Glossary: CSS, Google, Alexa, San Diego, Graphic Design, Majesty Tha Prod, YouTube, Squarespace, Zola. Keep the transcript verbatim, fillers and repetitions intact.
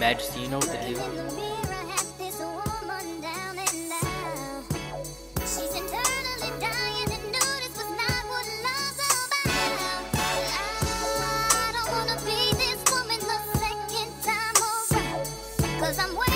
Majesty, you know what to do. I don't wanna be this woman the second time around, 'cause I'm